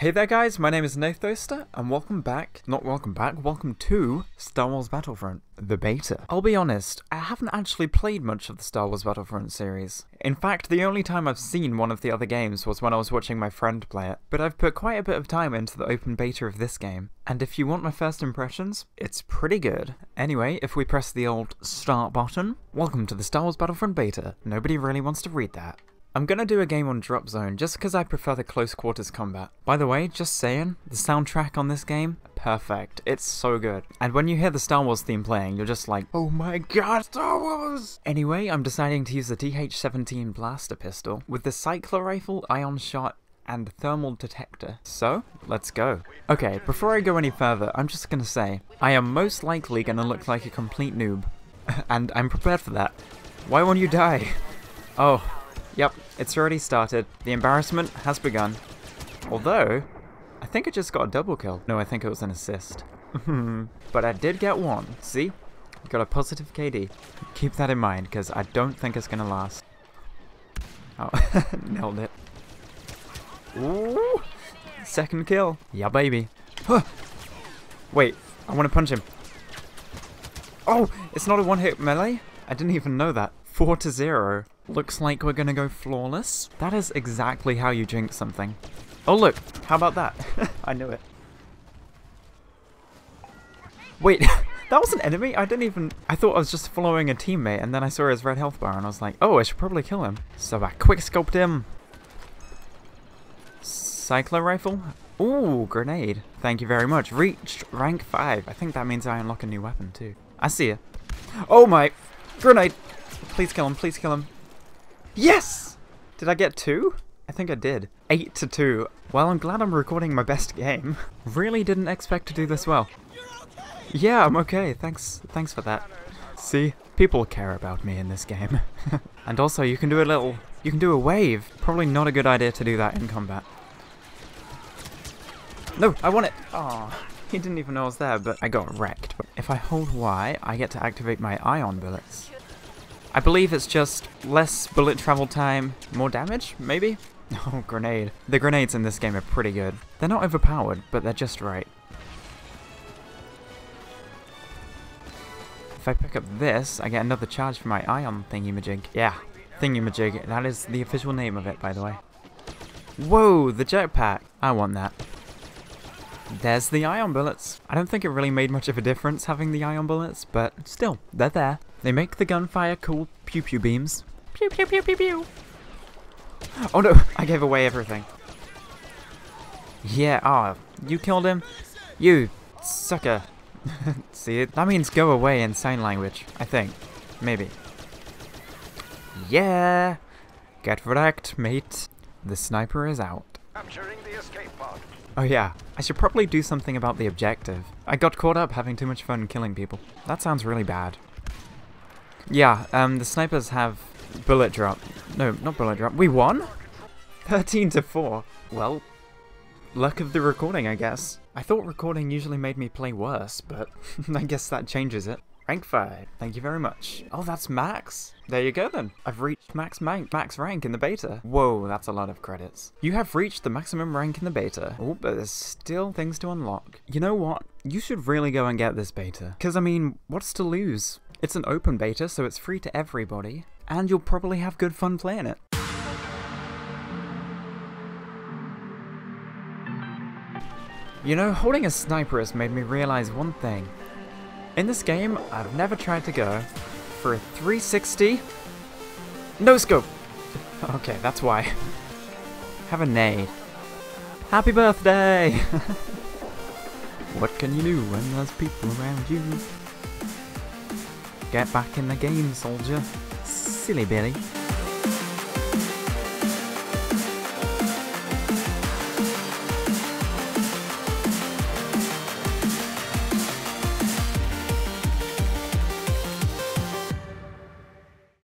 Hey there guys, my name is Nathoster, and welcome to Star Wars Battlefront, the beta. I'll be honest, I haven't actually played much of the Star Wars Battlefront series. In fact, the only time I've seen one of the other games was when I was watching my friend play it, but I've put quite a bit of time into the open beta of this game, and if you want my first impressions, it's pretty good. Anyway, if we press the old start button, welcome to the Star Wars Battlefront beta. Nobody really wants to read that. I'm gonna do a game on Drop Zone just because I prefer the close quarters combat. By the way, just saying, the soundtrack on this game, perfect. It's so good. And when you hear the Star Wars theme playing, you're just like, oh my god, Star Wars! Anyway, I'm deciding to use the DH-17 blaster pistol with the cyclo-rifle, ion shot, and thermal detector. So, let's go. Okay, before I go any further, I'm just gonna say, I am most likely gonna look like a complete noob. And I'm prepared for that. Why won't you die? Oh. Yep, it's already started. The embarrassment has begun. Although, I think I just got a double kill. No, I think it was an assist. But I did get one. See? Got a positive KD. Keep that in mind, because I don't think it's going to last. Oh, nailed it. Ooh! Second kill. Yeah, baby. Huh. Wait, I want to punch him. Oh, it's not a one-hit melee? I didn't even know that. 4-0. Looks like we're gonna go flawless. That is exactly how you jinx something. Oh look, how about that? I knew it. Wait, that was an enemy? I thought I was just following a teammate, and then I saw his red health bar and I was like, oh, I should probably kill him. So I quick-scoped him. Cyclo-rifle? Ooh, grenade. Thank you very much. Reached rank 5. I think that means I unlock a new weapon too. I see you. Oh my, grenade. Please kill him, please kill him. Yes! Did I get 2? I think I did. 8-2. Well, I'm glad I'm recording my best game. Really didn't expect to do this well. Okay. Yeah, I'm okay. Thanks for that. See, people care about me in this game. And also, you can do a wave. Probably not a good idea to do that in combat. No, I want it. Oh, he didn't even know I was there, but I got wrecked. But if I hold Y, I get to activate my ion bullets. I believe it's just less bullet travel time, more damage, maybe? Oh, grenade. The grenades in this game are pretty good. They're not overpowered, but they're just right. If I pick up this, I get another charge for my ion thingy-majig. Yeah, thingy-majig. That is the official name of it, by the way. Whoa, the jetpack. I want that. There's the ion bullets. I don't think it really made much of a difference having the ion bullets, but still, they're there. They make the gunfire cool pew-pew beams. Pew-pew-pew-pew-pew! Oh no, I gave away everything. Yeah, ah, oh, you killed him. You sucker. See, that means go away in sign language, I think. Maybe. Yeah! Get wrecked, mate. The sniper is out. Capturing the escape pod. Oh yeah, I should probably do something about the objective. I got caught up having too much fun killing people. That sounds really bad. Yeah, the snipers have bullet drop. No, not bullet drop. We won? 13-4. Well, luck of the recording, I guess. I thought recording usually made me play worse, but I guess that changes it. Rank 5. Thank you very much. Oh, that's max. There you go then. I've reached max rank in the beta. Whoa, that's a lot of credits. You have reached the maximum rank in the beta. Oh, but there's still things to unlock. You know what? You should really go and get this beta. Because, I mean, what's to lose? It's an open beta, so it's free to everybody. And you'll probably have good fun playing it. You know, holding a sniper has made me realize one thing. In this game, I've never tried to go for a 360 no scope. Okay, that's why. Have a nade. Happy birthday! What can you do when there's people around you? Get back in the game, soldier. Silly Billy.